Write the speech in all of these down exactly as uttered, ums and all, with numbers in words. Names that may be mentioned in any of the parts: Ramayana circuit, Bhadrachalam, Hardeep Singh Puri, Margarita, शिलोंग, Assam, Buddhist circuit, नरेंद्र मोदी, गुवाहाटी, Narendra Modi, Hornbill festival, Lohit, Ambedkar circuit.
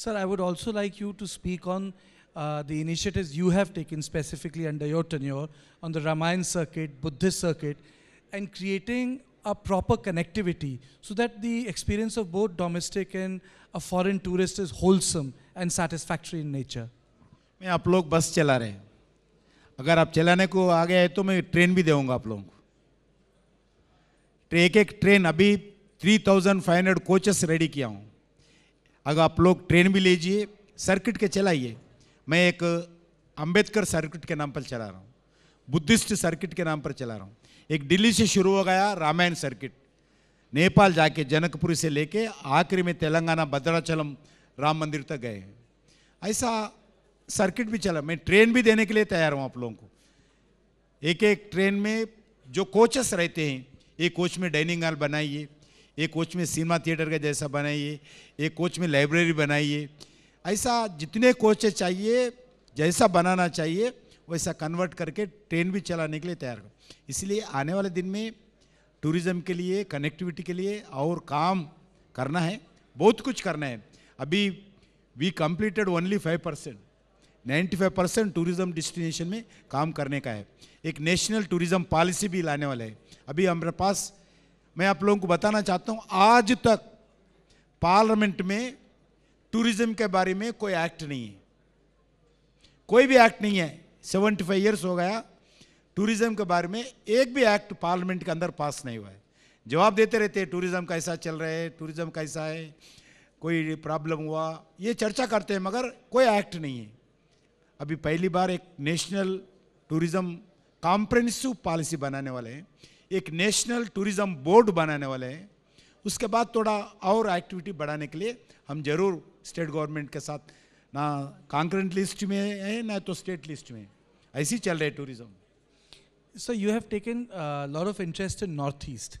Sir, I would also like you to speak on uh, the initiatives you have taken specifically under your tenure on the Ramayana circuit, Buddhist circuit, and creating a proper connectivity so that the experience of both domestic and a foreign tourist is wholesome and satisfactory in nature. मैं आप लोग बस चला रहे हैं। अगर आप चलाने को आ गए तो मैं ट्रेन भी देऊंगा आप लोगों को। एक एक ट्रेन अभी three thousand five hundred coaches ready किया हूँ। अगर आप लोग ट्रेन भी लीजिए, सर्किट के चलाइए। मैं एक अंबेडकर सर्किट के नाम पर चला रहा हूँ, बुद्धिस्ट सर्किट के नाम पर चला रहा हूँ। एक दिल्ली से शुरू हो गया रामायण सर्किट, नेपाल जाके जनकपुरी से लेके आखिरी में तेलंगाना भद्राचलम राम मंदिर तक गए। ऐसा सर्किट भी चला। मैं ट्रेन भी देने के लिए तैयार हूँ आप लोगों को। एक एक ट्रेन में जो कोचेस रहते हैं, एक कोच में डाइनिंग हॉल बनाइए, एक कोच में सिनेमा थिएटर का जैसा बनाइए, एक कोच में लाइब्रेरी बनाइए। ऐसा जितने कोचेस चाहिए, जैसा बनाना चाहिए वैसा कन्वर्ट करके ट्रेन भी चलाने के लिए तैयार करो। इसलिए आने वाले दिन में टूरिज़्म के लिए, कनेक्टिविटी के लिए और काम करना है, बहुत कुछ करना है। अभी we completed only five percent, ninety five percent tourism destination में काम करने का है। एक नेशनल टूरिज़्म पॉलिसी भी लाने वाला है। अभी हमारे पास, मैं आप लोगों को बताना चाहता हूँ, आज तक पार्लियामेंट में टूरिज़्म के बारे में कोई एक्ट नहीं है, कोई भी एक्ट नहीं है। सेवेंटी फाइव ईयर्स हो गया, टूरिज़्म के बारे में एक भी एक्ट पार्लियामेंट के अंदर पास नहीं हुआ है। जवाब देते रहते हैं टूरिज़्म कैसा चल रहा है, टूरिज़्म कैसा है, कोई प्रॉब्लम हुआ, ये चर्चा करते हैं, मगर कोई एक्ट नहीं है। अभी पहली बार एक नेशनल टूरिज़्म कॉम्प्रिहेंसिव पॉलिसी बनाने वाले हैं, एक नेशनल टूरिज़्म बोर्ड बनाने वाले हैं। उसके बाद थोड़ा और एक्टिविटी बढ़ाने के लिए हम जरूर स्टेट गवर्नमेंट के साथ, ना कॉन्करेंट लिस्ट में है ना तो स्टेट लिस्ट में, ऐसी चल रहे tourism. So you have taken a lot of interest in Northeast.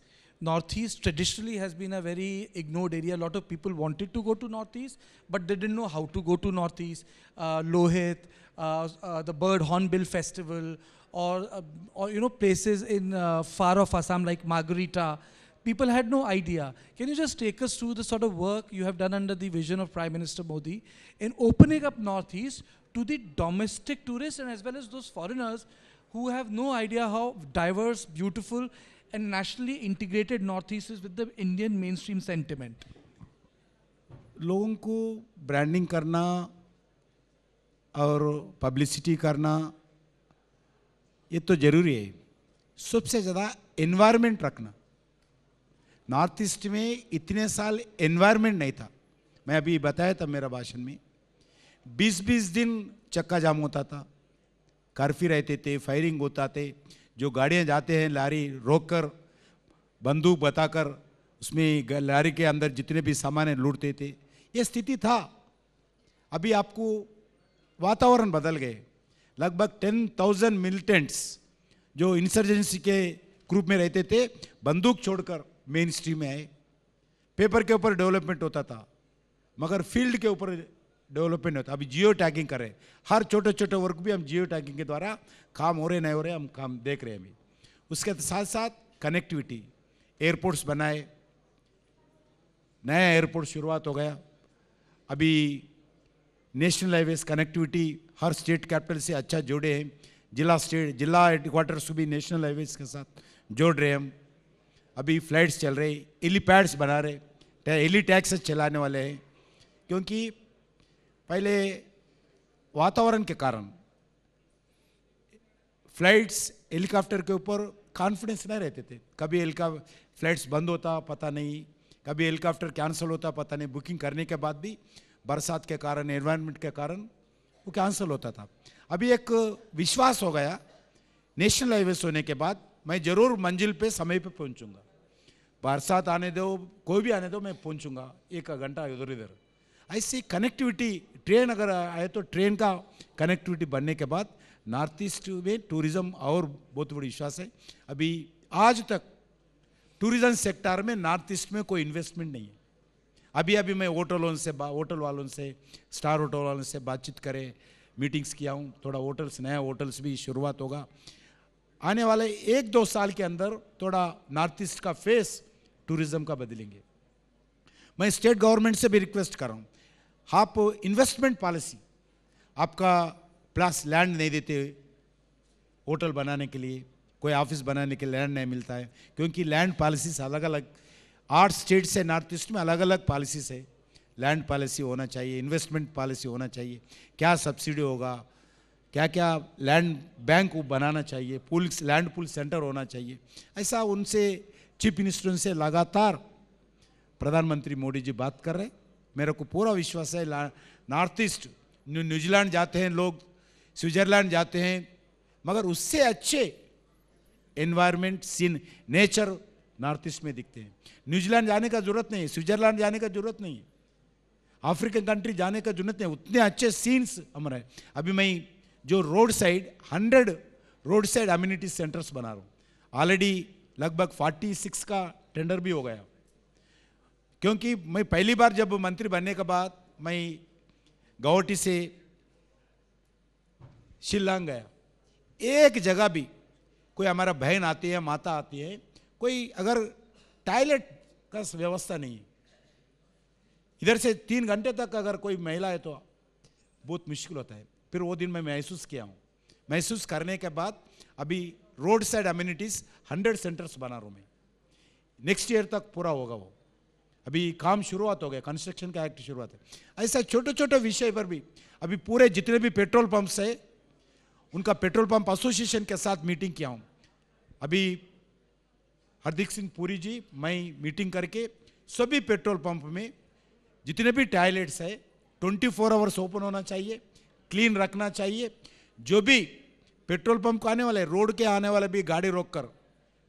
Northeast traditionally has been a very ignored area. A lot of people wanted to go to Northeast, but they didn't know how to go to Northeast. Uh, Lohit, uh, uh, the bird Hornbill festival, or, uh, or you know, places in uh, far off Assam like Margarita. People had no idea. Can you just take us through the sort of work you have done under the vision of Prime Minister Modi in opening up Northeast to the domestic tourists and as well as those foreigners who have no idea how diverse, beautiful and nationally integrated Northeast is with the Indian mainstream sentiment? लोगों को branding करना और publicity करना ये तो ज़रूरी है, सबसे ज़्यादा एनवायरनमेंट रखना। नॉर्थ ईस्ट में इतने साल एनवायरनमेंट नहीं था। मैं अभी बताया था मेरा भाषण में, बीस बीस दिन चक्का जाम होता था, कर्फ्यू रहते थे, फायरिंग होता थे, जो गाड़ियाँ जाते हैं लारी रोककर बंदूक बताकर उसमें लारी के अंदर जितने भी सामान लूटते थे, ये स्थिति था। अभी आपको वातावरण बदल गए। लगभग टेन थाउजेंड मिलिटेंट्स जो इंसर्जेंसी के ग्रुप में रहते थे, बंदूक छोड़कर मेन स्ट्रीम में आए। पेपर के ऊपर डेवलपमेंट होता था मगर फील्ड के ऊपर डेवलपमेंट होता है। अभी जियो टैगिंग कर रहे हैं, हर छोटे छोटे वर्क भी हम जियो टैगिंग के द्वारा, काम हो रहे नहीं हो रहे हम काम देख रहे हैं अभी। उसके साथ साथ कनेक्टिविटी, एयरपोर्ट्स बनाए, नया एयरपोर्ट शुरुआत हो गया। अभी नेशनल हाईवेज कनेक्टिविटी हर स्टेट कैपिटल से अच्छा जोड़े हैं, जिला स्टेट जिला हेडक्वार्टर्स भी नेशनल हाईवेज के साथ जोड़ रहे हैं हम। अभी फ्लाइट्स चल रहे, हेलीपैड्स बना रहे, हेली टैक्स चलाने वाले हैं, क्योंकि पहले वातावरण के कारण फ्लाइट्स हेलीकॉप्टर के ऊपर कॉन्फिडेंस नहीं रहते थे। कभी हेलिका फ्लाइट्स बंद होता पता नहीं, कभी हेलीकॉप्टर कैंसिल होता पता नहीं, बुकिंग करने के बाद भी बरसात के कारण, एनवायरनमेंट के कारण वो कैंसिल होता था। अभी एक विश्वास हो गया नेशनल हाईवेज होने के बाद, मैं ज़रूर मंजिल पे समय पे पहुंचूंगा, बरसात आने दो कोई भी आने दो मैं पहुंचूंगा, एक घंटा इधर उधर। ऐसी कनेक्टिविटी, ट्रेन अगर आए तो ट्रेन का कनेक्टिविटी बनने के बाद नॉर्थ ईस्ट में टूरिज़्म और बहुत बड़ी विश्वास है। अभी आज तक टूरिज़्म सेक्टर में नॉर्थ ईस्ट में कोई इन्वेस्टमेंट नहीं है। अभी अभी मैं होटल वालों से होटल वालों से स्टार होटल वालों से बातचीत करे, मीटिंग्स किया हूँ। थोड़ा होटल्स, नया होटल्स भी शुरुआत होगा आने वाले एक दो साल के अंदर। थोड़ा नॉर्थ ईस्ट का फेस टूरिज़्म का बदलेंगे। मैं स्टेट गवर्नमेंट से भी रिक्वेस्ट कर रहा हूँ, आप इन्वेस्टमेंट पॉलिसी, आपका प्लस लैंड नहीं देते होटल बनाने के लिए, कोई ऑफिस बनाने के लिए लैंड नहीं मिलता है, क्योंकि लैंड पॉलिसीज अलग अलग आठ स्टेट्स से नॉर्थ ईस्ट में अलग अलग पॉलिसीज है। लैंड पॉलिसी होना चाहिए, इन्वेस्टमेंट पॉलिसी होना चाहिए, क्या सब्सिडी होगा, क्या क्या लैंड बैंक बनाना चाहिए, पूल लैंड पूल सेंटर होना चाहिए। ऐसा उनसे चीफ मिनिस्टर से लगातार प्रधानमंत्री मोदी जी बात कर रहे। मेरे को पूरा विश्वास है नॉर्थ ईस्ट, न्यूजीलैंड जाते हैं लोग, स्विट्जरलैंड जाते हैं, मगर उससे अच्छे environment scene nature north east में दिखते हैं। न्यूजीलैंड जाने का जरूरत नहीं है, स्विट्जरलैंड जाने का जरूरत नहीं है, अफ्रीकन कंट्री जाने का जरूरत नहीं, उतने अच्छे सीन्स हमारे। अभी मैं जो road side hundred road side amenity centres बना रहा हूँ, ऑलरेडी लगभग फोर्टी सिक्स का टेंडर भी हो गया। क्योंकि मैं पहली बार जब मंत्री बनने के बाद मैं गुवाहाटी से शिलोंग गया, एक जगह भी कोई हमारा बहन आती है, माता आती है, कोई अगर टॉयलेट का व्यवस्था नहीं है, इधर से तीन घंटे तक अगर कोई महिला है तो बहुत मुश्किल होता है। फिर वो दिन मैं महसूस किया हूँ, महसूस करने के बाद अभी road side amenities hundred centres बना रहा हूँ मैं, नेक्स्ट ईयर तक पूरा होगा वो, अभी काम शुरुआत हो गया, कंस्ट्रक्शन का एक्ट शुरुआत है। ऐसा छोटे छोटे विषय पर भी अभी पूरे जितने भी पेट्रोल पंप्स है उनका पेट्रोल पंप एसोसिएशन के साथ मीटिंग किया हूँ। अभी हरदीप सिंह पुरी जी मैं मीटिंग करके सभी पेट्रोल पंप में जितने भी टॉयलेट्स है ट्वेंटी फोर आवर्स ओपन होना चाहिए, क्लीन रखना चाहिए। जो भी पेट्रोल पंप को आने वाले, रोड के आने वाले भी गाड़ी रोककर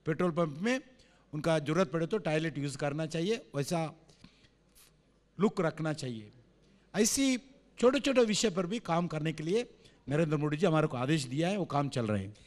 पेट्रोल पंप में उनका जरूरत पड़े तो टॉयलेट यूज़ करना चाहिए, वैसा लुक रखना चाहिए। ऐसी छोटे छोटे विषय पर भी काम करने के लिए नरेंद्र मोदी जी हमारे को आदेश दिया है, वो काम चल रहे हैं।